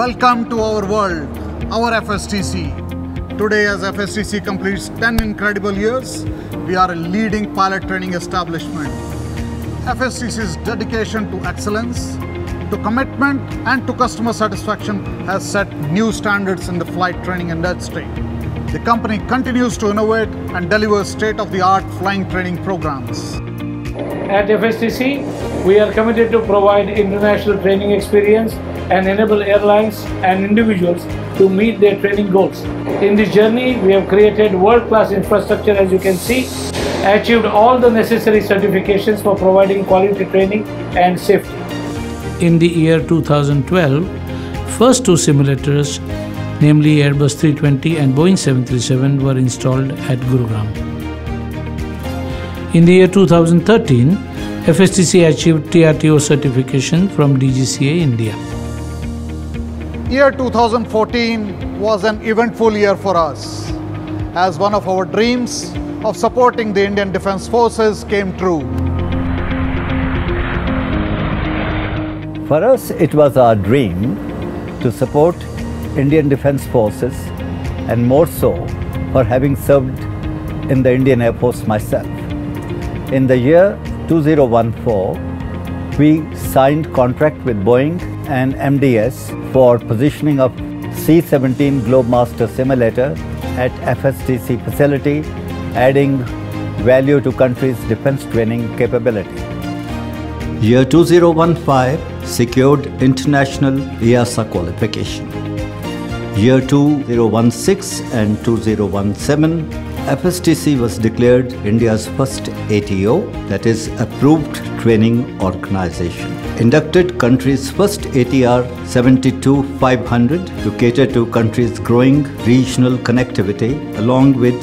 Welcome to our world, our FSTC. Today, as FSTC completes 10 incredible years, we are a leading pilot training establishment. FSTC's dedication to excellence, to commitment, and to customer satisfaction has set new standards in the flight training industry. The company continues to innovate and deliver state-of-the-art flying training programs. At FSTC, we are committed to provide international training experience and enable airlines and individuals to meet their training goals. In this journey, we have created world-class infrastructure, as you can see, achieved all the necessary certifications for providing quality training and safety. In the year 2012, first two simulators, namely Airbus 320 and Boeing 737, were installed at Gurugram. In the year 2013, FSTC achieved TRTO certification from DGCA India. Year 2014 was an eventful year for us, as one of our dreams of supporting the Indian Defence Forces came true. For us, it was our dream to support Indian Defence Forces, and more so for having served in the Indian Air Force myself. In the year 2014, we signed contract with Boeing and MDS for positioning of C-17 Globemaster simulator at FSTC facility, adding value to country's defense training capability. Year 2015 secured international EASA qualification. Year 2016 and 2017, FSTC was declared India's first ATO, that is Approved Training Organization. Inducted country's first ATR 72-500 to cater to country's growing regional connectivity, along with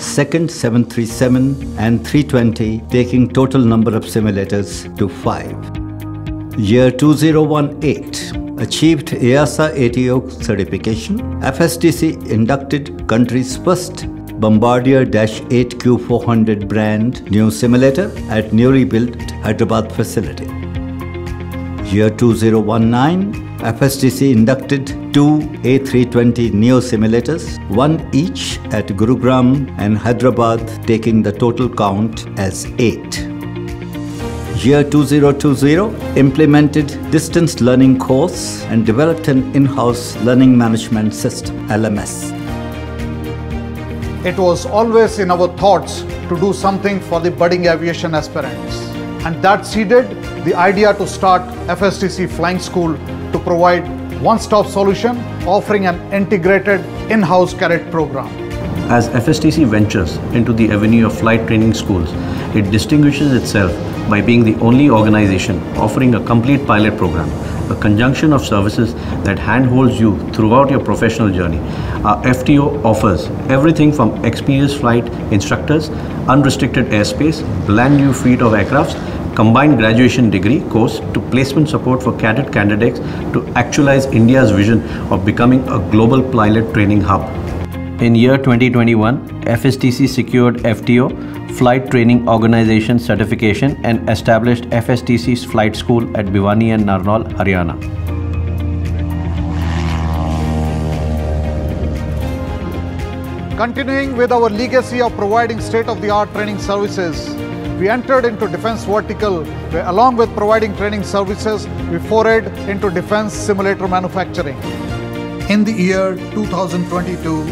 second 737 and 320, taking total number of simulators to 5. Year 2018. Achieved EASA ATO certification. FSTC inducted country's first Bombardier Dash 8Q400 brand new simulator at newly built Hyderabad facility. Year 2019, FSTC inducted two A320 neo simulators, one each at Gurugram and Hyderabad, taking the total count as 8. Year 2020, implemented distance learning course and developed an in-house learning management system, LMS. It was always in our thoughts to do something for the budding aviation aspirants, and that seeded the idea to start FSTC Flying School to provide one-stop solution offering an integrated in-house cadet program. As FSTC ventures into the avenue of flight training schools, it distinguishes itself by being the only organization offering a complete pilot program, a conjunction of services that handholds you throughout your professional journey. Our FTO offers everything from experienced flight instructors, unrestricted airspace, brand new fleet of aircrafts, combined graduation degree course to placement support for cadet candidates to actualize India's vision of becoming a global pilot training hub. In year 2021, FSTC secured FTO, Flight Training Organization certification, and established FSTC's Flight School at Bhiwani and Narnaul, Haryana. Continuing with our legacy of providing state-of-the-art training services, we entered into defense vertical, where along with providing training services, we forayed into defense simulator manufacturing. In the year 2022,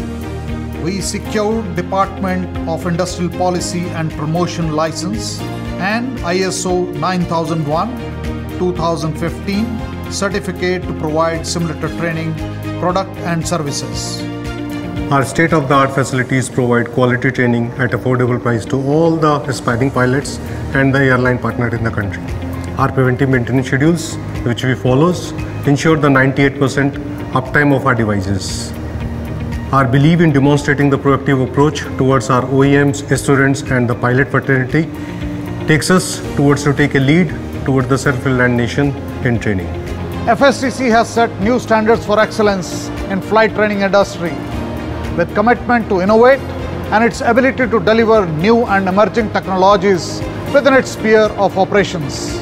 we secured Department of Industrial Policy and Promotion license and ISO 9001-2015 certificate to provide simulator training, product and services. Our state-of-the-art facilities provide quality training at affordable price to all the aspiring pilots and the airline partner in the country. Our preventive maintenance schedules, which we follow, ensure the 98% uptime of our devices. Our belief in demonstrating the proactive approach towards our OEMs, students, and the pilot fraternity takes us towards to take a lead towards the self-reliant nation in training. FSTC has set new standards for excellence in flight training industry. With commitment to innovate and its ability to deliver new and emerging technologies within its sphere of operations.